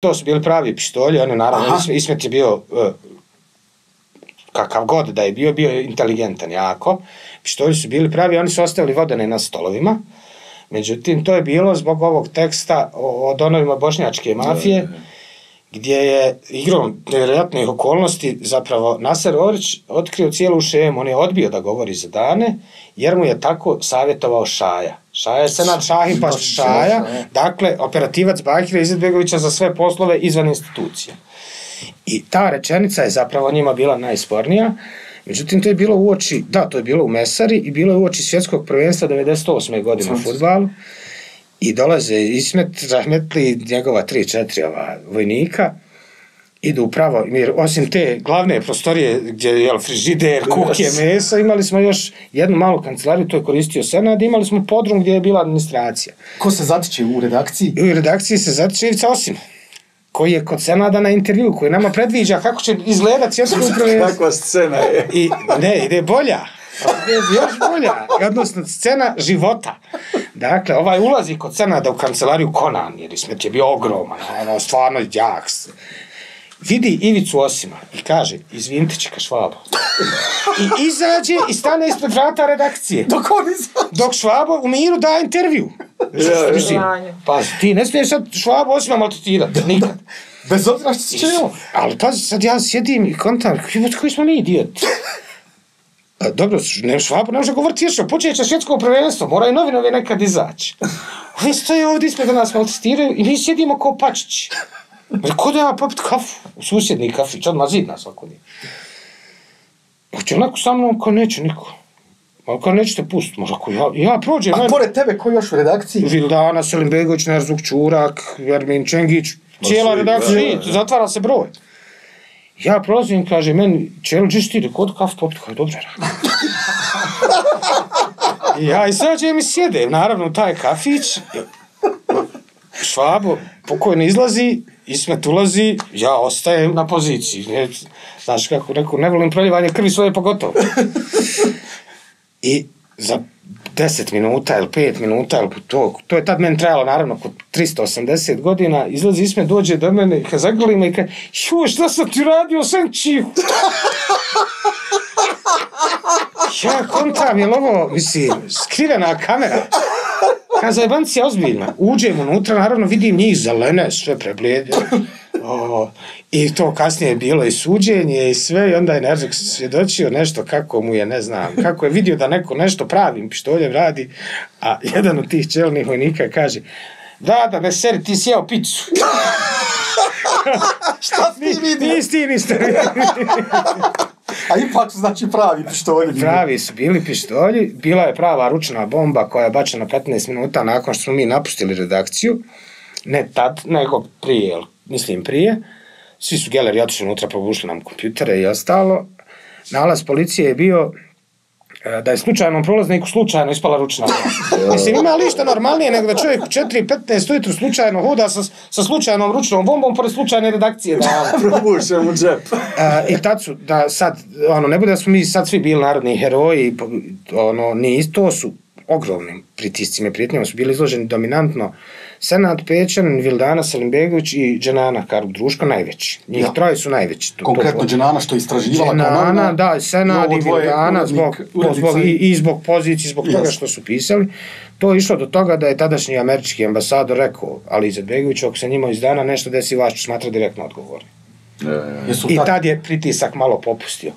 To su bili pravi pištolji, on je naravno, Ismet je bio, kakav god da je bio, bio je inteligentan jako. Pištolji su bili pravi, oni su ostavili vodene na stolovima. Međutim, to je bilo zbog ovog teksta o donovima bošnjačke mafije, gdje je igrom nevjerojatnih okolnosti zapravo Naser Ović otkrio cijelu šemu. On je odbio da govori za dane, jer mu je tako savjetovao Šaja. Šaja je Senad Šahin, pa Šaja, dakle, operativac Bajkira Izetbegovića za sve poslove izvan institucija. I ta rečenica je zapravo njima bila najspornija. Međutim, to je bilo u oči, da, to je bilo u Mesari i bilo je u oči svjetskog prvenstva 1998. godine u fudbalu. I dolaze Ismet, Rahmetli, njegova 3-4 vojnika, idu pravo, osim te glavne prostorije gdje je frižider, kuke, mesa, imali smo još jednu malu kancelariju, to je koristio Senad, imali smo podrum gdje je bila administracija. Ko se zatiče u redakciji? U redakciji se zatiče Ivica Osim, koji je kod Senada na intervju, koji nama predviđa kako će izgledati svjetsko prvenstvo. Kakva scena je. Ne, ide bolja. Još bolja, odnosno scena života. Dakle, ovaj ulazi kod Senada u kancelariju Konan, jer Ismet je bio ogroman, ono, stvarno jak. Vidi Ivicu Osima i kaže, izvinite čeka Švabo. I izađe i stane ispred vrata redakcije. Dok on izađe? Dok Švabo u miru daje intervju. Pazi, ti ne smiješ sad Švabo Osima maltretirati, nikad. Bez obzira što si čeo. Ali pazi, sad ja sjedim i kontam, koji smo mi idioti. Dobro, Švabo ne može govoriti još, počeće svjetsko prvenstvo, moraju novinove nekad izaći. Oni stoje ovdje ispred da nas maltretiraju i mi sjedimo kao pačići. Ko da ja popit kafu? Susjedni kafić, odmah zid nas ovako nije. Hoće onako sa mnom, kao neću niko. Kao nećete pustiti, možda ako ja prođem. A pored tebe, ko još u redakciji? Vildana Selimbegović, Nerzuk Ćurak, Jarmin Čengić. Cijela redakcija, zatvara se broj. Ja prolazim, kaže meni, ćeš ti kod kafu popit, kao je dobro rad. Ja izađem i sjedem, naravno, u taj kafić. Švabo, pokojno izlazi, Ismet ulazi, ja ostajem na poziciji. Znaš kako, ne volim proljevanje krvi svoje pogotovo. I za 10 minuta ili 5 minuta, to je tad meni trajalo naravno kod 380 godina, izlazi Ismet, dođe do mene, zagrli me i kaže, joj, šta sam ti radio, sam čiju. Ja kontam, jel ovo, mislim, skrivena kamera. Kada zajebancija ozbiljna, uđem unutra, naravno vidim njih zelene, sve preblijede. I to kasnije je bilo i suđenje i sve, i onda je Nerzuk svjedočio nešto kako mu je, ne znam, kako je vidio da neko nešto pravim pištoljem radi, a jedan od tih čelnih vojnika kaže, da, Neseri, ti si jeo picu. Šta ti vidio? Niste vidio. A ipak su znači pravi pištolji. Pravi su bili pištolji, bila je prava ručna bomba koja je bačena 15 minuta nakon što smo mi napustili redakciju, ne tad, nego prije, mislim prije, svi su geleri otišli unutra, probušili nam kompjutere i ostalo, nalaz policije je bio da je slučajnom prolazniku slučajno ispala ručna bomba. Mislim, ima li što normalnije nego da čovjek u 4:15 ujutru slučajno hoda sa slučajnom ručnom bombom pored slučajne redakcije. Probuše mu džep. I tad su, da sad, ne bude da smo mi sad svi bili narodni heroji, to su ogromnim pritiscima i prijetnjama su bili izloženi dominantno Senad Pećanin, Vildana Selimbegović i Dženana Karub Druško najveći. Njih troje su najveći. Konkretno Dženana što je istraživala. Dženana, da, Senad i Vildana i zbog pozicije, zbog toga što su pisali. To je išlo do toga da je tadašnji američki ambasador rekao Aliji Izetbegoviću, ako se njima iz dana nešto desi, vas ću smatra direktno odgovorni. I tad je pritisak malo popustio.